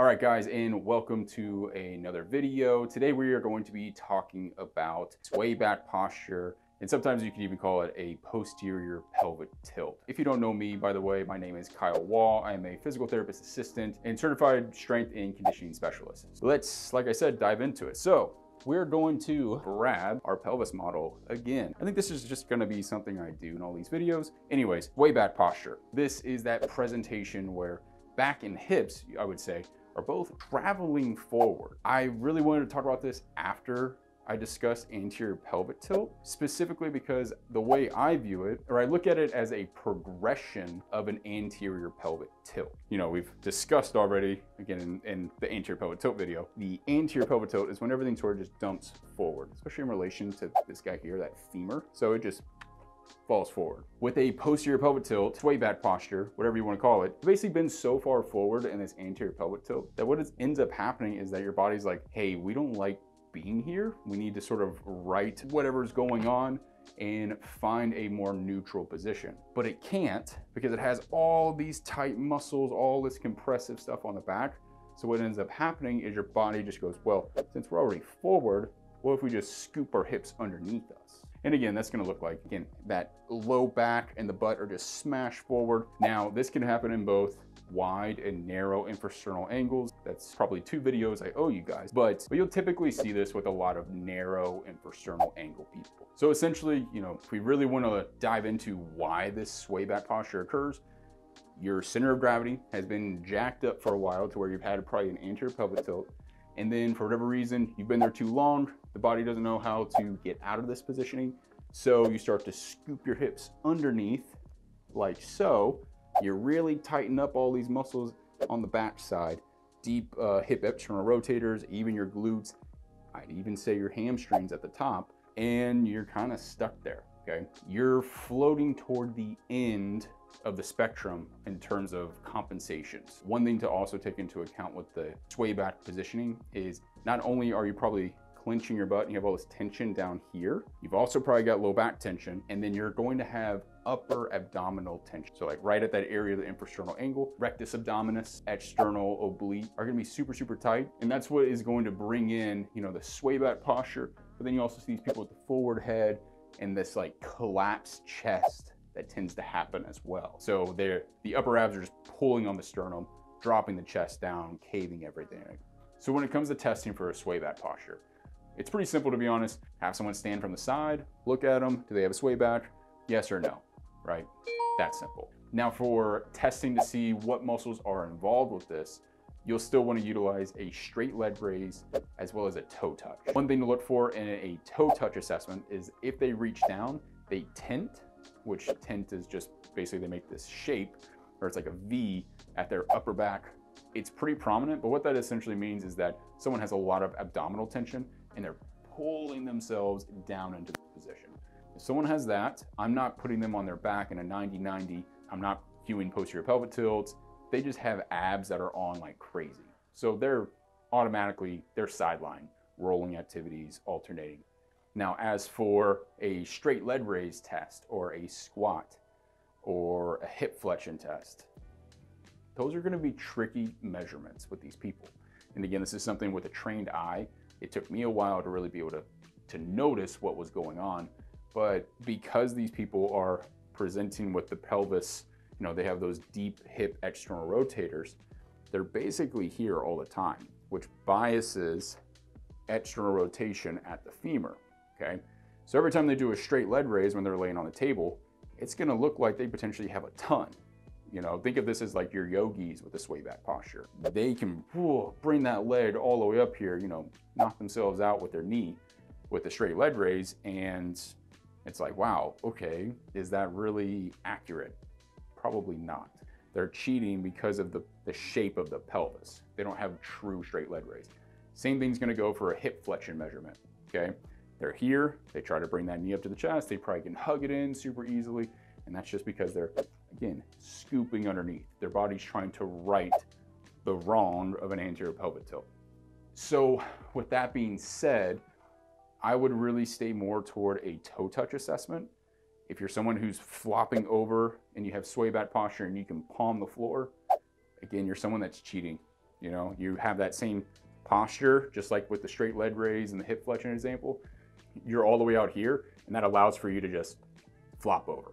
All right, guys, and welcome to another video. Today we are going to be talking about sway back posture, and sometimes you can even call it a posterior pelvic tilt. If you don't know me, by the way, my name is Kyle Wall. I am a physical therapist assistant and certified strength and conditioning specialist. Let's, like I said, dive into it. So we're going to grab our pelvis model again. I think this is just gonna be something I do in all these videos. Anyways, sway back posture. This is that presentation where back and hips, I would say, are both traveling forward. I really wanted to talk about this after I discussed anterior pelvic tilt, specifically because the way I view it, or I look at it as a progression of an anterior pelvic tilt. You know, we've discussed already, again, in the anterior pelvic tilt video, the anterior pelvic tilt is when everything sort of just dumps forward, especially in relation to this guy here, that femur. So it just falls forward. With a posterior pelvic tilt, sway back posture, whatever you want to call it, you've basically been so far forward in this anterior pelvic tilt that what ends up happening is that your body's like, hey, we don't like being here. We need to sort of right whatever's going on and find a more neutral position. But it can't because it has all these tight muscles, all this compressive stuff on the back. So what ends up happening is your body just goes, well, since we're already forward, what if we just scoop our hips underneath us? And again, that's gonna look like, again, that low back and the butt are just smashed forward. Now, this can happen in both wide and narrow infrasternal angles. That's probably two videos I owe you guys, but you'll typically see this with a lot of narrow infrasternal angle people. So essentially, you know, if we really wanna dive into why this sway back posture occurs, your center of gravity has been jacked up for a while to where you've had probably an anterior pelvic tilt. And then for whatever reason, you've been there too long, the body doesn't know how to get out of this positioning. So you start to scoop your hips underneath like so. You really tighten up all these muscles on the back side, deep hip external rotators, even your glutes, I'd even say your hamstrings at the top, and you're kind of stuck there, okay? You're floating toward the end of the spectrum in terms of compensations. One thing to also take into account with the sway back positioning is not only are you probably clenching your butt and you have all this tension down here, you've also probably got low back tension, and then you're going to have upper abdominal tension. So like right at that area of the infrasternal angle, rectus abdominis, external oblique are gonna be super, super tight. And that's what is going to bring in, you know, the sway back posture. But then you also see these people with the forward head and this like collapsed chest that tends to happen as well. So the upper abs are just pulling on the sternum, dropping the chest down, caving everything. So when it comes to testing for a sway back posture, it's pretty simple to be honest. Have someone stand from the side, look at them. Do they have a sway back? Yes or no, right? That's simple. Now for testing to see what muscles are involved with this, you'll still want to utilize a straight leg raise as well as a toe touch. One thing to look for in a toe touch assessment is if they reach down, they tent, which tent is just basically they make this shape, or it's like a V at their upper back. It's pretty prominent, but what that essentially means is that someone has a lot of abdominal tension and they're pulling themselves down into the position. If someone has that, I'm not putting them on their back in a 90-90. I'm not cueing posterior pelvic tilts. They just have abs that are on like crazy. So they're automatically, they're sideline, rolling activities, alternating. Now, as for a straight leg raise test or a squat or a hip flexion test, those are gonna be tricky measurements with these people. And again, this is something with a trained eye. It took me a while to really be able to notice what was going on. But because these people are presenting with the pelvis, you know, they have those deep hip external rotators, they're basically here all the time, which biases external rotation at the femur. Okay, so every time they do a straight leg raise when they're laying on the table, it's gonna look like they potentially have a ton. You know, think of this as like your yogis with the sway back posture. They can bring that leg all the way up here, you know, knock themselves out with their knee with the straight leg raise, and it's like, wow, okay, is that really accurate? Probably not. They're cheating because of the shape of the pelvis. They don't have true straight leg raise. Same thing's gonna go for a hip flexion measurement, okay? They're here, they try to bring that knee up to the chest, they probably can hug it in super easily, and that's just because they're, again, scooping underneath. Their body's trying to right the wrong of an anterior pelvic tilt. So with that being said, I would really stay more toward a toe touch assessment. If you're someone who's flopping over and you have sway back posture and you can palm the floor, again, you're someone that's cheating. You know, you have that same posture, just like with the straight leg raise and the hip flexion example, you're all the way out here, and that allows for you to just flop over.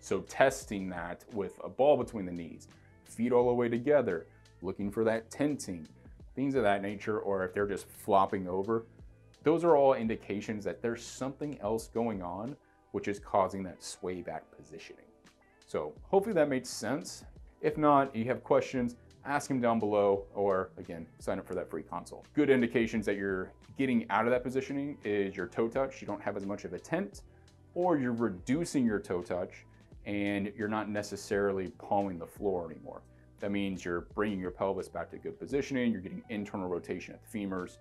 So testing that with a ball between the knees, feet all the way together, looking for that tenting, things of that nature, or if they're just flopping over, those are all indications that there's something else going on, which is causing that sway back positioning. So hopefully that made sense. If not, you have questions, ask them down below, or again, sign up for that free consult. Good indications that you're getting out of that positioning is your toe touch. You don't have as much of a tent, or you're reducing your toe touch and you're not necessarily palming the floor anymore. That means you're bringing your pelvis back to good positioning. You're getting internal rotation at the femurs,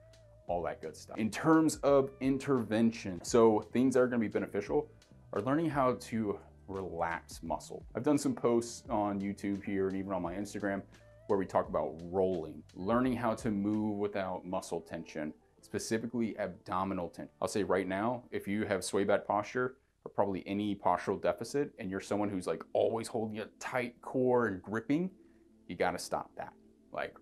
all that good stuff. In terms of intervention, so things that are going to be beneficial are learning how to relax muscle. I've done some posts on YouTube here and even on my Instagram where we talk about rolling, learning how to move without muscle tension, specifically abdominal tension. I'll say right now, if you have sway back posture or probably any postural deficit, and you're someone who's like always holding a tight core and gripping, you gotta stop that. Like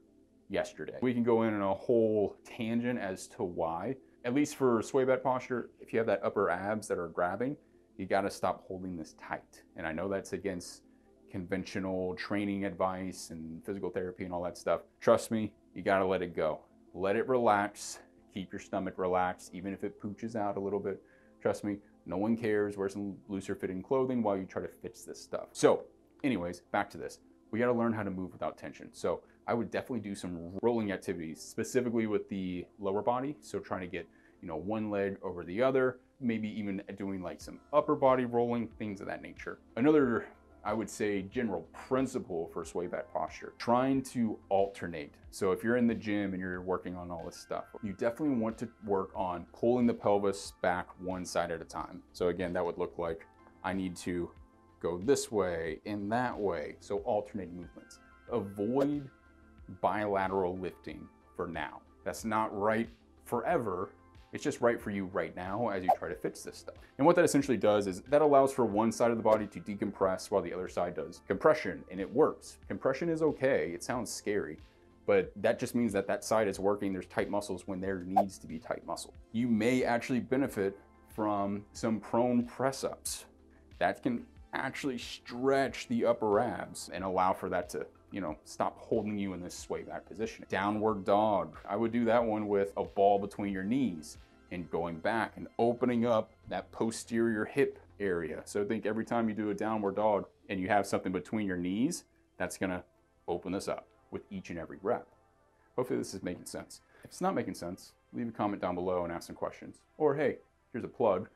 yesterday, we can go in on a whole tangent as to why, at least for sway back posture, if you have that upper abs that are grabbing, you gotta stop holding this tight. And I know that's against conventional training advice and physical therapy and all that stuff. Trust me, you gotta let it go. Let it relax, keep your stomach relaxed, even if it pooches out a little bit. Trust me, no one cares. Wear some looser fitting clothing while you try to fix this stuff. So anyways, back to this. We gotta learn how to move without tension. So I would definitely do some rolling activities, specifically with the lower body. So trying to get, you know, one leg over the other, maybe even doing like some upper body rolling, things of that nature. Another, I would say, general principle for sway back posture, trying to alternate. So if you're in the gym and you're working on all this stuff, you definitely want to work on pulling the pelvis back one side at a time. So again, that would look like I need to go this way and that way. So alternate movements. Avoid bilateral lifting for now. That's not right forever. It's just right for you right now as you try to fix this stuff. And what that essentially does is that allows for one side of the body to decompress while the other side does compression, and it works. Compression is okay. It sounds scary, but that just means that that side is working. There's tight muscles when there needs to be tight muscle. You may actually benefit from some prone press-ups. That can actually stretch the upper abs and allow for that to, you know, stop holding you in this sway back position. Downward dog. I would do that one with a ball between your knees and going back and opening up that posterior hip area. So I think every time you do a downward dog and you have something between your knees, that's gonna open this up with each and every rep. Hopefully this is making sense. If it's not making sense, leave a comment down below and ask some questions. Or hey, here's a plug.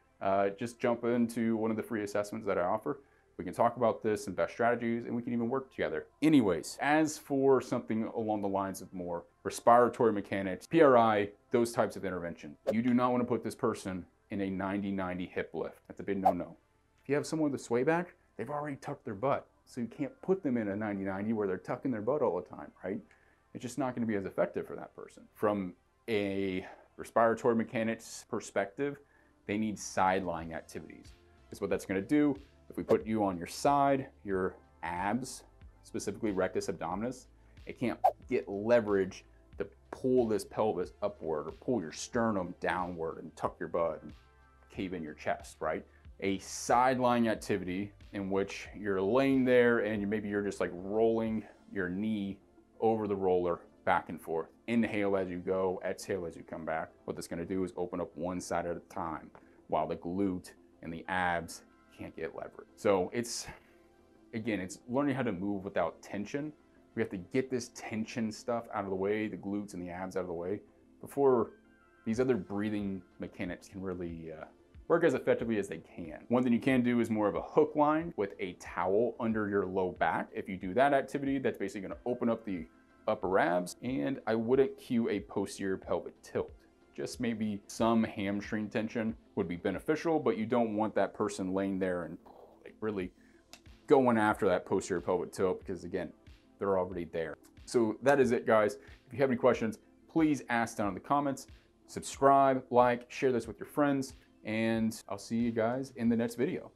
Just jump into one of the free assessments that I offer. We can talk about this and best strategies, and we can even work together. Anyways, as for something along the lines of more respiratory mechanics, PRI, those types of intervention, you do not want to put this person in a 90-90 hip lift. That's a big no-no. If you have someone with a sway back, they've already tucked their butt. So you can't put them in a 90-90 where they're tucking their butt all the time, right? It's just not going to be as effective for that person. From a respiratory mechanics perspective, they need side-lying activities. That's what that's going to do. If we put you on your side, your abs, specifically rectus abdominis, it can't get leverage to pull this pelvis upward or pull your sternum downward and tuck your butt and cave in your chest, right? A side-lying activity in which you're laying there and maybe you're just like rolling your knee over the roller back and forth. Inhale as you go, exhale as you come back. What that's gonna do is open up one side at a time while the glute and the abs can't get leverage. So it's, again, it's learning how to move without tension. We have to get this tension stuff out of the way, the glutes and the abs out of the way, before these other breathing mechanics can really work as effectively as they can. One thing you can do is more of a hook line with a towel under your low back. If you do that activity, that's basically gonna open up the upper abs, and I wouldn't cue a posterior pelvic tilt. Just maybe some hamstring tension would be beneficial, but you don't want that person laying there and like really going after that posterior pelvic tilt, because again, they're already there. So that is it, guys. If you have any questions, please ask down in the comments. Subscribe, like, share this with your friends, and I'll see you guys in the next video.